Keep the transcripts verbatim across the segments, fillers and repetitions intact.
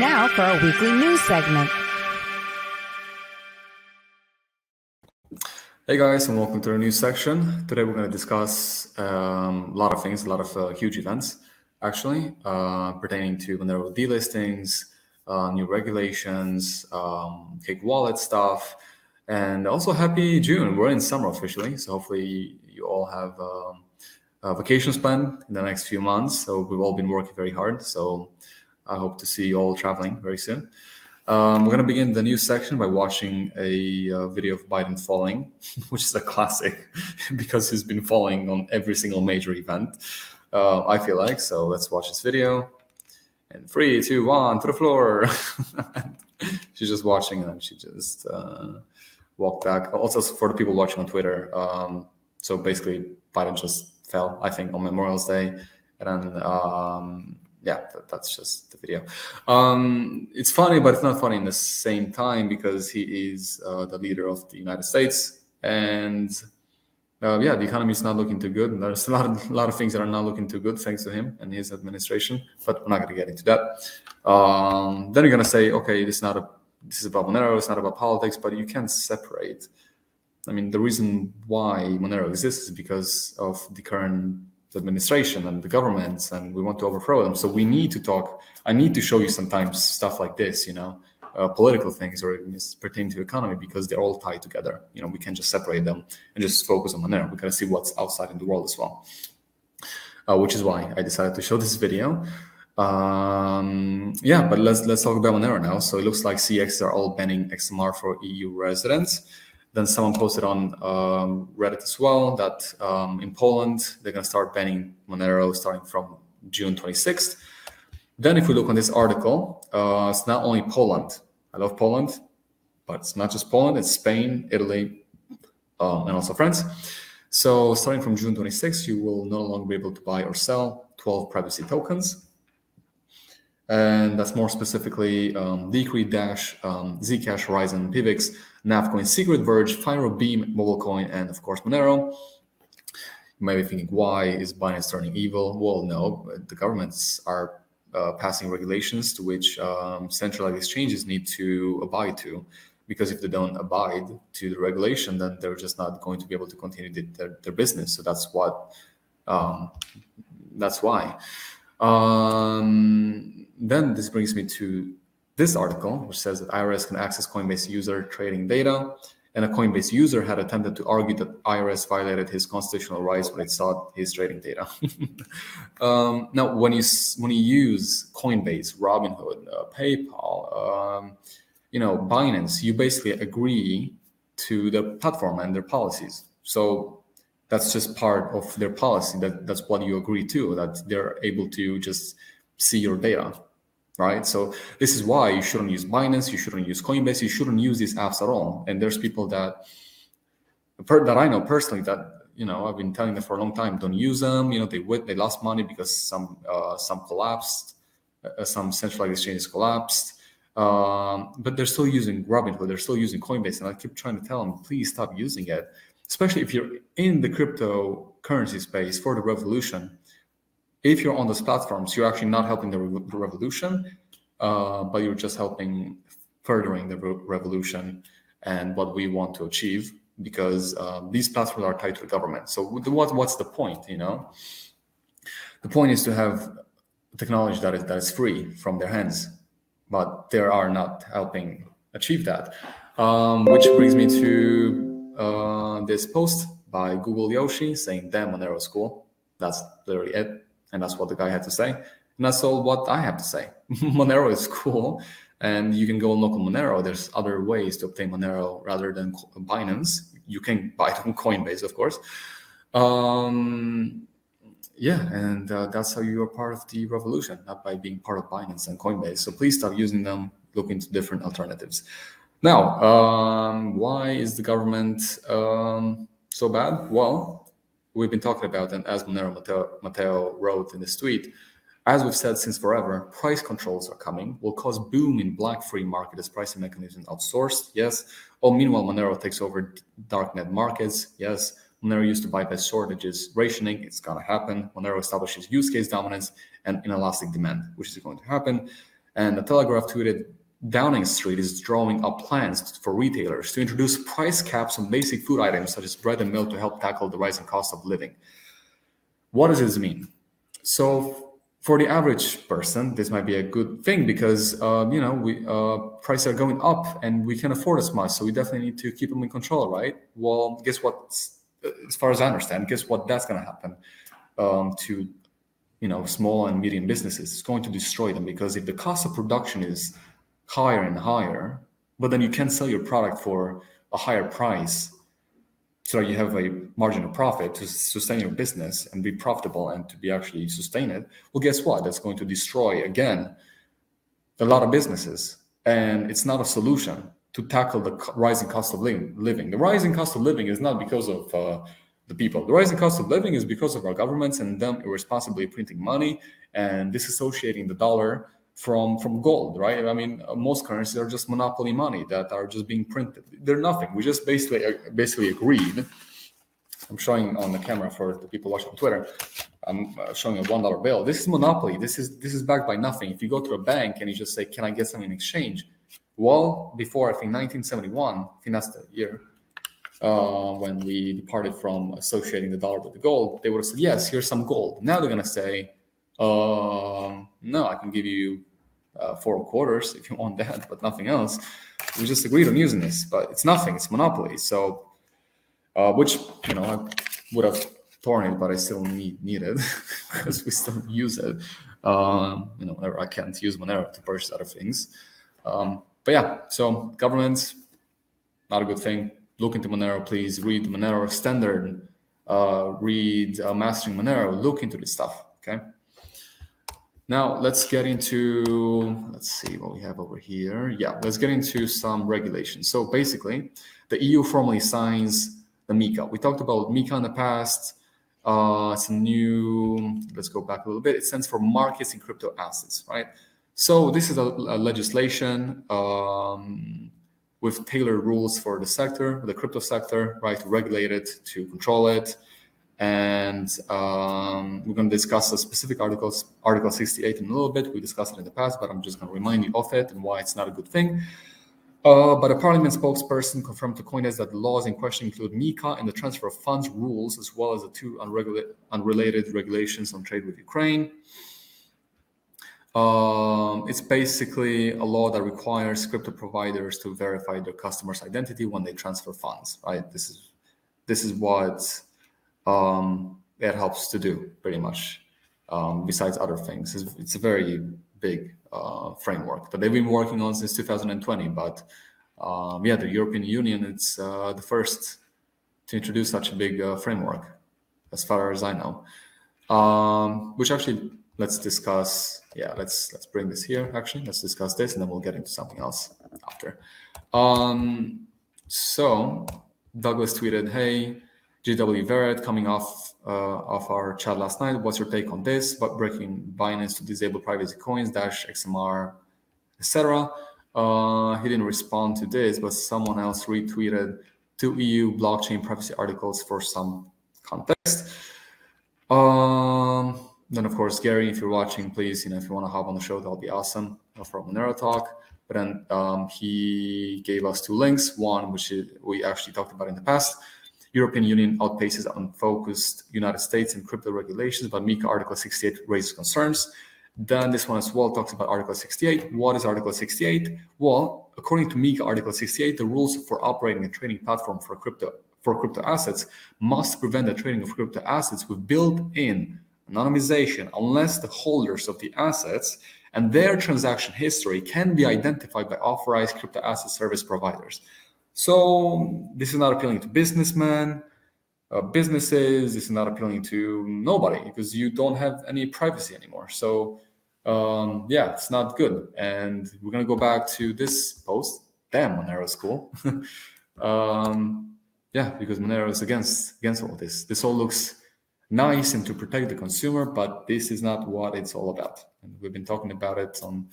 now for our weekly news segment. Hey guys, and welcome to our news section. Today we're going to discuss um, a lot of things, a lot of uh, huge events, actually, uh, pertaining to Monero delistings, uh, new regulations, um, Cake Wallet stuff, and also happy June. We're in summer officially, so hopefully you all have um, Uh, vacations planned in the next few months. So we've all been working very hard. So I hope to see you all traveling very soon. Um, we're going to begin the news section by watching a uh, video of Biden falling, which is a classic because he's been falling on every single major event, uh, I feel like. So let's watch this video. And three, two, one, to the floor. She's just watching and she just uh, walked back. Also, for the people watching on Twitter. Um, so basically, Biden just fell, I think, on Memorial Day. And then, um, yeah, that, that's just the video. Um, it's funny, but it's not funny in the same time because he is uh, the leader of the United States. And uh, yeah, the economy is not looking too good. And there's a lot of, a lot of things that are not looking too good thanks to him and his administration, but we're not going to get into that. Um, then you're going to say, okay, this is, not a, this is about Monero, it's not about politics, but you can't separate. I mean, the reason why Monero exists is because of the current administration and the governments, and we want to overthrow them. So we need to talk. I need to show you sometimes stuff like this, you know, uh, political things or pertaining to economy, because they're all tied together. You know, we can't just separate them and just focus on Monero. We gotta see what's outside in the world as well, uh, which is why I decided to show this video. Um, yeah, but let's let's talk about Monero now. So it looks like C E Xs are all banning X M R for E U residents. Then someone posted on um, Reddit as well that um, in Poland, they're going to start banning Monero starting from June twenty-sixth. Then if we look on this article, uh, it's not only Poland. I love Poland, but it's not just Poland. It's Spain, Italy, um, and also France. So starting from June twenty-sixth, you will no longer be able to buy or sell twelve privacy tokens. And that's more specifically um, Decred, Dash, um, Zcash, Horizon, P I V X, Navcoin, Secret, Verge, FIRO, Beam, MobileCoin, and of course Monero. You might be thinking, why is Binance turning evil? Well, no, the governments are uh, passing regulations to which um, centralized exchanges need to abide to, because if they don't abide to the regulation, then they're just not going to be able to continue the, their, their business. So that's what, um, that's why. Um, then this brings me to this article, which says that I R S can access Coinbase user trading data, and a Coinbase user had attempted to argue that I R S violated his constitutional rights when it sought his trading data. um, now, when you when you use Coinbase, Robinhood, uh, PayPal, um, you know, Binance, you basically agree to the platform and their policies. So that's just part of their policy. That that's what you agree to. That they're able to just see your data. Right, so this is why you shouldn't use Binance, you shouldn't use Coinbase, you shouldn't use these apps at all. And there's people that that I know personally that, you know, I've been telling them for a long time, don't use them. You know, they went, they lost money because some uh, some collapsed, uh, some centralized exchanges collapsed, um, but they're still using Robinhood, they're still using Coinbase, and I keep trying to tell them, please stop using it, especially if you're in the cryptocurrency space for the revolution. If you're on those platforms, you're actually not helping the re revolution, uh, but you're just helping furthering the re revolution and what we want to achieve, because uh, these platforms are tied to the government. So what, what's the point, you know? The point is to have technology that is, that is free from their hands, but they are not helping achieve that. Um, which brings me to uh, this post by Google Yoshi saying, damn, Monero school. That's literally it. And that's what the guy had to say. And that's all what I have to say. Monero is cool. And you can go and look on Monero. There's other ways to obtain Monero rather than Binance. You can buy it on Coinbase, of course. Um, yeah, and uh, that's how you are part of the revolution, not by being part of Binance and Coinbase. So please stop using them. Look into different alternatives. Now, um, why is the government um, so bad? Well, we've been talking about, and as Monero Matteo, Matteo wrote in this tweet, as we've said since forever, price controls are coming, will cause boom in black free market as pricing mechanisms outsourced, yes. Oh, meanwhile, Monero takes over darknet markets, yes. Monero used to bypass shortages, rationing, it's gonna happen. Monero establishes use case dominance and inelastic demand, which is going to happen. And the Telegraph tweeted, Downing Street is drawing up plans for retailers to introduce price caps on basic food items such as bread and milk to help tackle the rising cost of living. What does this mean? So for the average person, this might be a good thing because, uh, you know, we uh, prices are going up and we can't afford as much. So we definitely need to keep them in control, right? Well, guess what? As far as I understand, guess what? That's going to happen um, to, you know, small and medium businesses. It's going to destroy them, because if the cost of production is higher and higher, but then you can sell your product for a higher price, so you have a margin of profit to sustain your business and be profitable and to be actually sustain it. Well, guess what? That's going to destroy, again, a lot of businesses. And it's not a solution to tackle the rising cost of living. The rising cost of living is not because of uh, the people. The rising cost of living is because of our governments and them irresponsibly printing money and disassociating the dollar from from gold, right? I mean, most currencies are just monopoly money that are just being printed. They're nothing. We just basically basically agreed. I'm showing on the camera for the people watching on Twitter. I'm showing a one dollar bill. This is monopoly. This is this is backed by nothing. If you go to a bank and you just say, "Can I get something in exchange?" Well, before I think nineteen seventy-one, I think that's the year uh, when we departed from associating the dollar with the gold. They would have said, "Yes, here's some gold." Now they're gonna say, uh, "No, I can give you." Uh, four quarters if you want that, but nothing else. We just agreed on using this, but it's nothing. It's monopoly. So, uh, which, you know, I would have torn it, but I still need, need it because we still use it. Um, you know, whenever I can't use Monero to purchase other things. Um, but yeah, so governments, not a good thing. Look into Monero, please. Read the Monero standard. Uh, read uh, Mastering Monero. Look into this stuff, okay? Now let's get into, let's see what we have over here. Yeah, let's get into some regulations. So basically, the E U formally signs the MiCA. We talked about MiCA in the past. Uh, it's a new, let's go back a little bit. It stands for Markets in Crypto Assets, right? So this is a, a legislation um, with tailored rules for the sector, the crypto sector, right? To regulate it, to control it. And um, we're going to discuss the specific articles, Article sixty-eight in a little bit. We discussed it in the past, but I'm just going to remind you of it and why it's not a good thing. Uh, but a parliament spokesperson confirmed to CoinDesk that the laws in question include MiCA and the transfer of funds rules, as well as the two unregula- unrelated regulations on trade with Ukraine. Um, it's basically a law that requires crypto providers to verify their customers' identity when they transfer funds, right? This is, this is what... Um, that helps to do pretty much, um, besides other things. It's, it's a very big uh, framework that they've been working on since two thousand twenty. But um, yeah, the European Union, it's uh, the first to introduce such a big uh, framework, as far as I know. Um, which actually, let's discuss. Yeah, let's let's bring this here. Actually, let's discuss this, and then we'll get into something else after. Um, so Douglas tweeted, "Hey. G W Verrett, coming off uh, of our chat last night, what's your take on this? But breaking Binance to disable privacy coins, Dash, X M R, et cetera" Uh, he didn't respond to this, but someone else retweeted two E U blockchain privacy articles for some context. Um, then, of course, Gary, if you're watching, please, you know, if you want to hop on the show, that'll be awesome for Monero Talk. But then um, he gave us two links. One, which is, we actually talked about in the past. European Union outpaces unfocused United States in crypto regulations, but MiCA Article sixty-eight raises concerns. Then this one as well talks about Article sixty-eight. What is Article sixty-eight? Well, according to MiCA Article sixty-eight, the rules for operating a trading platform for crypto for crypto assets must prevent the trading of crypto assets with built-in anonymization unless the holders of the assets and their transaction history can be identified by authorized crypto asset service providers. So this is not appealing to businessmen, uh, businesses. This is not appealing to nobody because you don't have any privacy anymore. So um, yeah, it's not good. And we're going to go back to this post. Damn, Monero is cool. um, yeah, because Monero is against, against all this. This all looks nice and to protect the consumer, but this is not what it's all about. And we've been talking about it on,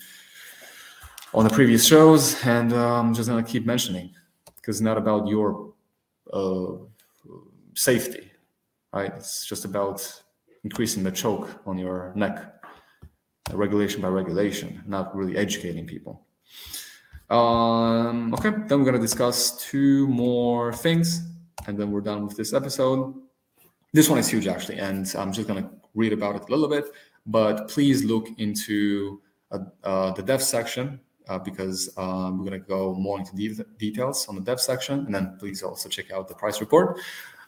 on the previous shows, and uh, I'm just going to keep mentioning. It's not about your uh, safety, right? It's just about increasing the choke on your neck. regulation by regulation, not really educating people. Um, okay, then we're going to discuss two more things, and then we're done with this episode. This one is huge, actually, and I'm just going to read about it a little bit, but please look into uh, uh, the dev section uh, because um, we're going to go more into de details on the dev section, and then please also check out the price report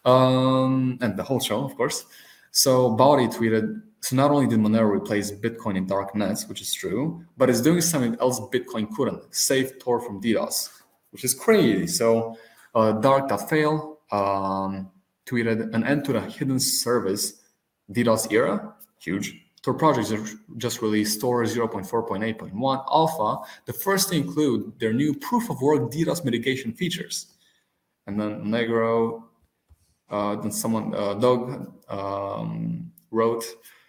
um, and the whole show, of course. So Baudi tweeted, so not only did Monero replace Bitcoin in dark nets, which is true, but it's doing something else Bitcoin couldn't, save Tor from DDoS, which is crazy. So uh, dark.fail um, tweeted an end to the hidden service DDoS era, huge. Tor projects just released Tor zero point four point eight point one alpha, the first to include their new proof-of-work DDoS mitigation features. And then Negro, uh, then someone, uh, Doug um, wrote,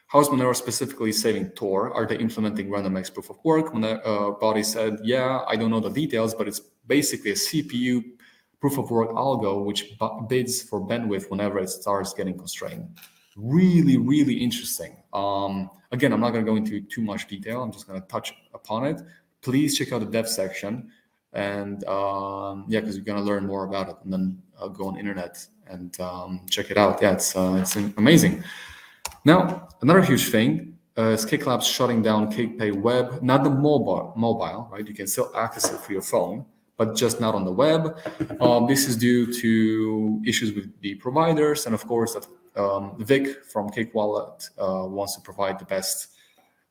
how's Monero specifically saving Tor? Are they implementing randomX proof of work? Uh, Baudi said, yeah, I don't know the details, but it's basically a C P U proof of work algo, which bids for bandwidth whenever it starts getting constrained. Really, really interesting. Um, again, I'm not going to go into too much detail. I'm just going to touch upon it. Please check out the dev section. And um, yeah, because you're going to learn more about it, and then uh, go on the internet and um, check it out. Yeah, it's, uh, it's amazing. Now, another huge thing uh, is Cake Labs shutting down Cake Pay Web, not the mobile, mobile, right? You can still access it through your phone, but just not on the web. Um, this is due to issues with the providers. And of course, that um, Vic from Cake Wallet uh, wants to provide the best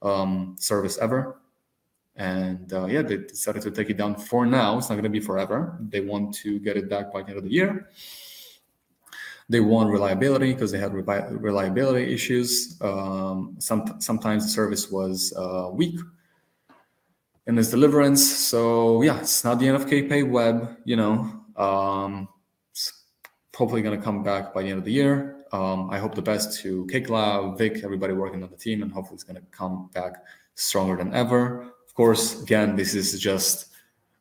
um, service ever. And uh, yeah, they decided to take it down for now. It's not going to be forever. They want to get it back by the end of the year. They want reliability because they had reliability issues. Um, some, sometimes the service was uh, weak in its deliverance. So yeah, it's not the end of K P A Y Web, you know. Um, it's probably going to come back by the end of the year. Um, I hope the best to Cake Lab, Vic, everybody working on the team, and hopefully it's going to come back stronger than ever. Of course, again, this is just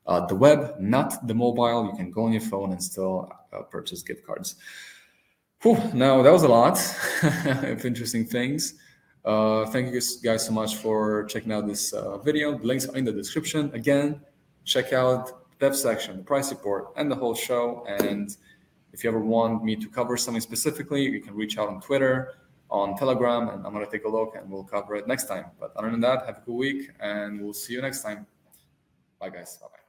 uh, the web, not the mobile. You can go on your phone and still uh, purchase gift cards. Whew, now, that was a lot of interesting things. Uh, thank you guys so much for checking out this uh, video. The links are in the description. Again, check out the dev section, the price report, and the whole show. And if you ever want me to cover something specifically, you can reach out on Twitter, on Telegram, and I'm going to take a look and we'll cover it next time. But other than that, have a good week and we'll see you next time. Bye, guys. Bye-bye.